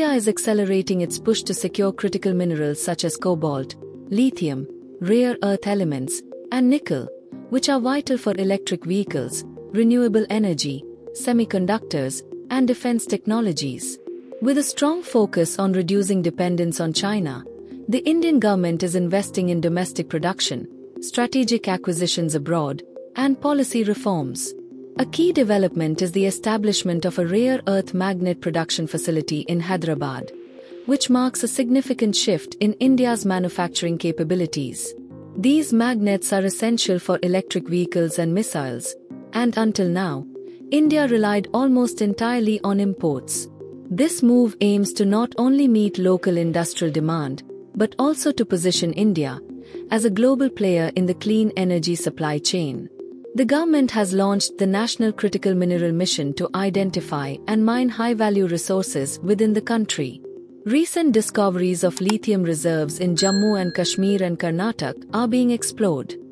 India is accelerating its push to secure critical minerals such as cobalt, lithium, rare earth elements, and nickel, which are vital for electric vehicles, renewable energy, semiconductors, and defense technologies. With a strong focus on reducing dependence on China, the Indian government is investing in domestic production, strategic acquisitions abroad, and policy reforms. A key development is the establishment of a rare earth magnet production facility in Hyderabad, which marks a significant shift in India's manufacturing capabilities. These magnets are essential for electric vehicles and missiles, and until now, India relied almost entirely on imports. This move aims to not only meet local industrial demand, but also to position India as a global player in the clean energy supply chain. The government has launched the National Critical Mineral Mission to identify and mine high-value resources within the country. Recent discoveries of lithium reserves in Jammu and Kashmir and Karnataka are being explored.